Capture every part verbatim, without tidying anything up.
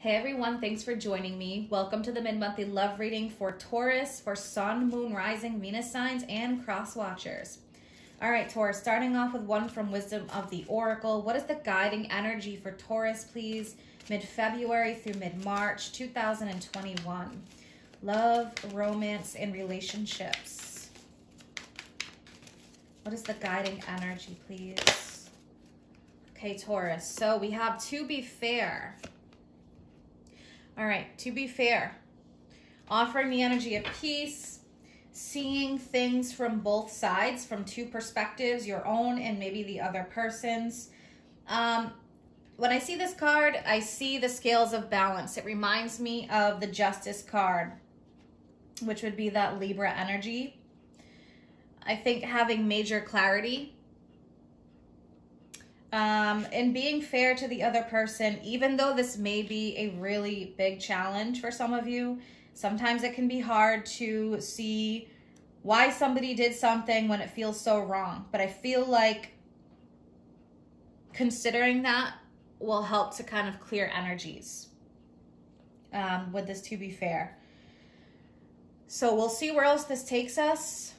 Hey everyone, thanks for joining me. Welcome to the mid-monthly love reading for Taurus, for Sun, Moon, Rising, Venus signs, and cross watchers. All right, Taurus, starting off with one from Wisdom of the Oracle. What is the guiding energy for Taurus, please? Mid-February through mid-March two thousand twenty-one. Love, romance, and relationships. What is the guiding energy, please? Okay, Taurus, so we have to be fair. All right, to be fair, offering the energy of peace, seeing things from both sides, from two perspectives, your own and maybe the other person's. Um, when I see this card, I see the scales of balance. It reminds me of the Justice card, which would be that Libra energy. I think having major clarity Um, and being fair to the other person, even though this may be a really big challenge for some of you. Sometimes it can be hard to see why somebody did something when it feels so wrong. But I feel like considering that will help to kind of clear energies um, with this to be fair. So we'll see where else this takes us.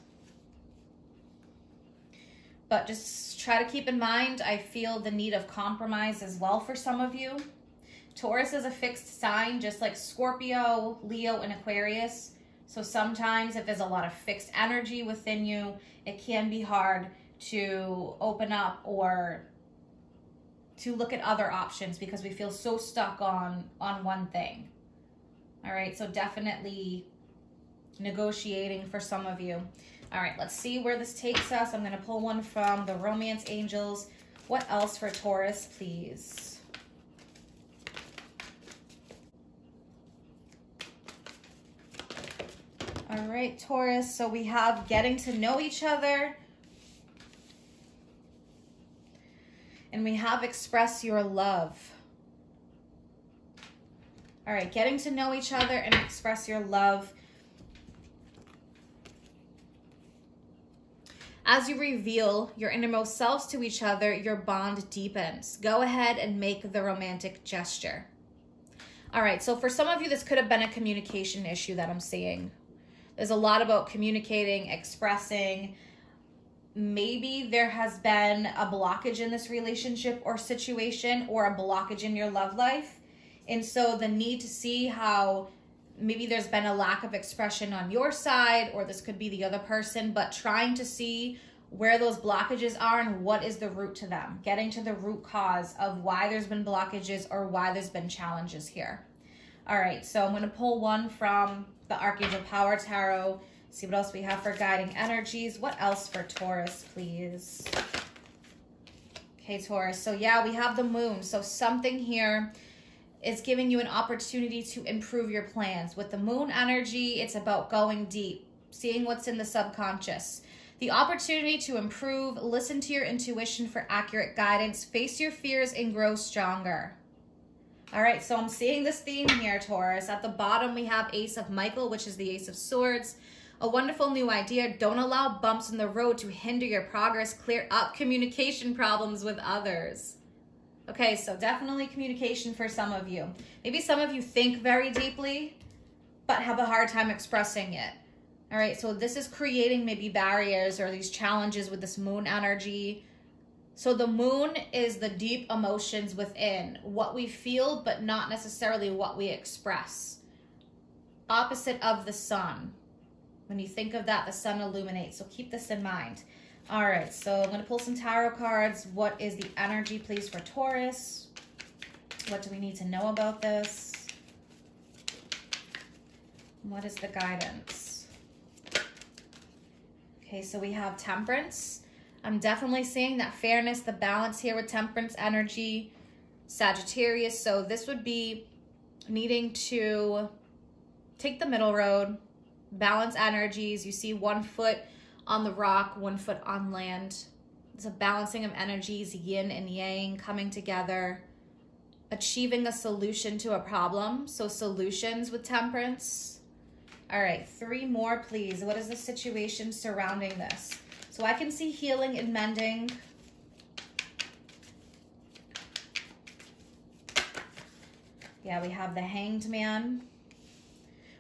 But just try to keep in mind, I feel the need of compromise as well for some of you. Taurus is a fixed sign, just like Scorpio, Leo, and Aquarius. So sometimes if there's a lot of fixed energy within you, it can be hard to open up or to look at other options because we feel so stuck on, on one thing. All right, so definitely negotiating for some of you. All right, let's see where this takes us. I'm going to pull one from the Romance Angels. What else for Taurus, please? All right, Taurus. So we have getting to know each other. And we have express your love. All right, getting to know each other and express your love. As you reveal your innermost selves to each other, your bond deepens. Go ahead and make the romantic gesture. All right, so for some of you, this could have been a communication issue that I'm seeing. There's a lot about communicating, expressing. Maybe there has been a blockage in this relationship or situation or a blockage in your love life. And so the need to see how maybe there's been a lack of expression on your side, or this could be the other person, but trying to see where those blockages are and what is the root to them. Getting to the root cause of why there's been blockages or why there's been challenges here. All right, so I'm going to pull one from the Archangel Power Tarot. See what else we have for guiding energies. What else for Taurus, please? Okay, Taurus. So yeah, we have the moon. So something here, it's giving you an opportunity to improve your plans. With the moon energy, it's about going deep, seeing what's in the subconscious. The opportunity to improve, listen to your intuition for accurate guidance, face your fears, and grow stronger. All right, so I'm seeing this theme here, Taurus. At the bottom, we have Ace of Michael, which is the Ace of Swords. A wonderful new idea. Don't allow bumps in the road to hinder your progress. Clear up communication problems with others. Okay, so definitely communication for some of you. Maybe some of you think very deeply, but have a hard time expressing it. All right, so this is creating maybe barriers or these challenges with this moon energy. So the moon is the deep emotions within, what we feel, but not necessarily what we express. Opposite of the sun. When you think of that, the sun illuminates, so keep this in mind. All right, so I'm gonna pull some tarot cards. What is the energy, please, for Taurus? What do we need to know about this? What is the guidance? Okay, so we have Temperance. I'm definitely seeing that fairness, the balance here with Temperance energy. Sagittarius, so this would be needing to take the middle road, balance energies. You see one foot on the rock, one foot on land. It's a balancing of energies, yin and yang coming together, achieving a solution to a problem. So solutions with Temperance. All right, three more, please. What is the situation surrounding this? So I can see healing and mending. Yeah, we have the Hanged Man.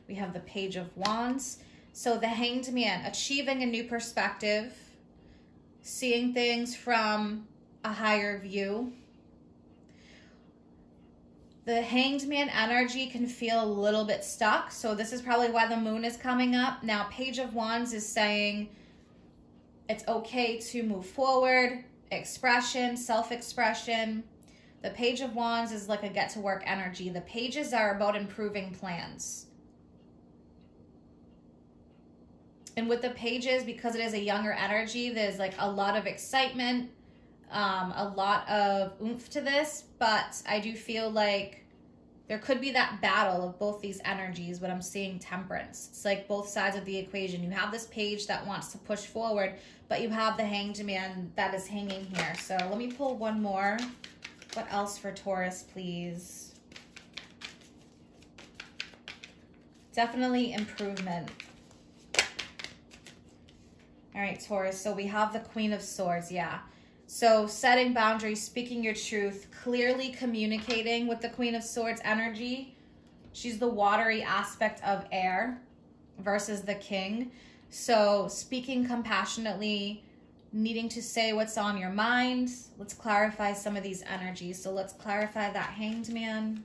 We have the Page of Wands. So the Hanged Man, achieving a new perspective, seeing things from a higher view. The Hanged Man energy can feel a little bit stuck. So this is probably why the moon is coming up. Now, Page of Wands is saying it's okay to move forward, expression, self-expression. The Page of Wands is like a get to work energy. The pages are about improving plans. And with the pages, because it is a younger energy, there's like a lot of excitement, um, a lot of oomph to this, but I do feel like there could be that battle of both these energies, but I'm seeing temperance. It's like both sides of the equation. You have this page that wants to push forward, but you have the Hanged Man that is hanging here. So let me pull one more. What else for Taurus, please? Definitely improvement. All right, Taurus, so we have the Queen of Swords, yeah. So setting boundaries, speaking your truth, clearly communicating with the Queen of Swords energy. She's the watery aspect of air versus the King. So speaking compassionately, needing to say what's on your mind. Let's clarify some of these energies. So let's clarify that Hanged Man.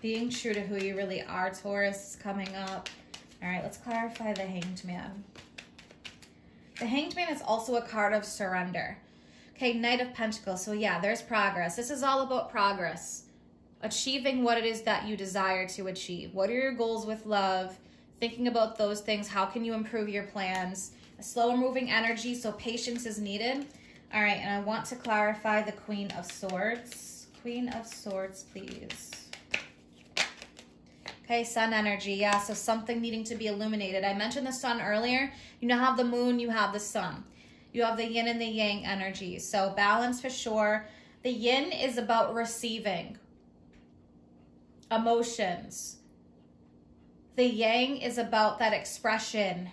Being true to who you really are, Taurus, is coming up. All right, let's clarify the Hanged Man. The Hanged Man is also a card of surrender. Okay, Knight of Pentacles. So yeah, there's progress. This is all about progress. Achieving what it is that you desire to achieve. What are your goals with love? Thinking about those things. How can you improve your plans? A slower moving energy, so patience is needed. All right, and I want to clarify the Queen of Swords. Queen of Swords, please. Okay, sun energy, yeah, so something needing to be illuminated. I mentioned the sun earlier. You now have the moon, you have the sun. You have the yin and the yang energy, so balance for sure. The yin is about receiving emotions. The yang is about that expression,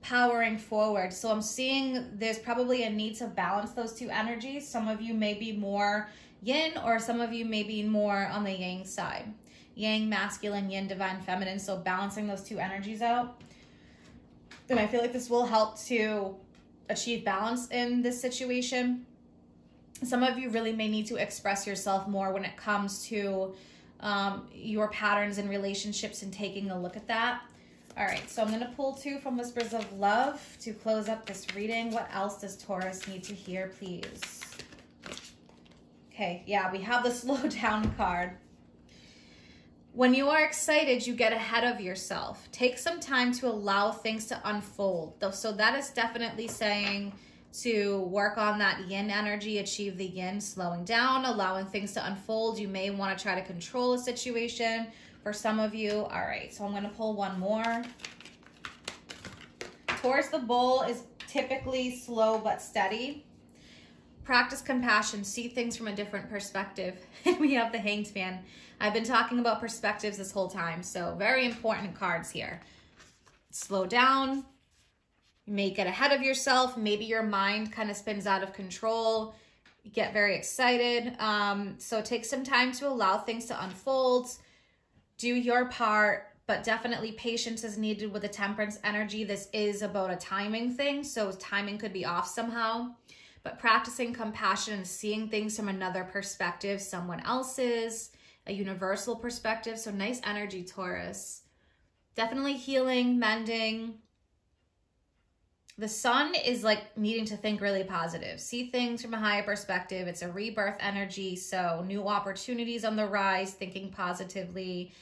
powering forward. So I'm seeing there's probably a need to balance those two energies. Some of you may be more yin, or some of you may be more on the yang side. Yang masculine, yin divine feminine, so balancing those two energies out. And I feel like this will help to achieve balance in this situation. Some of you really may need to express yourself more when it comes to um, your patterns and relationships and taking a look at that. All right, so I'm gonna pull two from Whispers of Love to close up this reading. What else does Taurus need to hear, please? Okay, yeah, we have the slow down card. When you are excited, you get ahead of yourself. Take some time to allow things to unfold. So that is definitely saying to work on that yin energy, achieve the yin, slowing down, allowing things to unfold. You may want to try to control a situation for some of you. All right, so I'm going to pull one more. Taurus, the bull is typically slow but steady. Practice compassion, see things from a different perspective. We have the Hanged Man. I've been talking about perspectives this whole time, so very important cards here. Slow down, you may get ahead of yourself, maybe your mind kind of spins out of control, you get very excited. Um, so take some time to allow things to unfold, do your part, but definitely patience is needed with the temperance energy. This is about a timing thing, so timing could be off somehow. But practicing compassion and seeing things from another perspective, someone else's, a universal perspective. So nice energy, Taurus. Definitely healing, mending. The sun is like needing to think really positive. See things from a higher perspective. It's a rebirth energy. So new opportunities on the rise, thinking positively.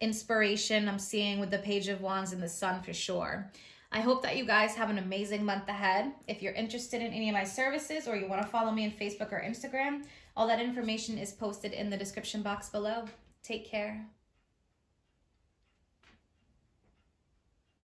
Inspiration I'm seeing with the Page of Wands and the sun for sure. I hope that you guys have an amazing month ahead. If you're interested in any of my services or you want to follow me on Facebook or Instagram, all that information is posted in the description box below. Take care.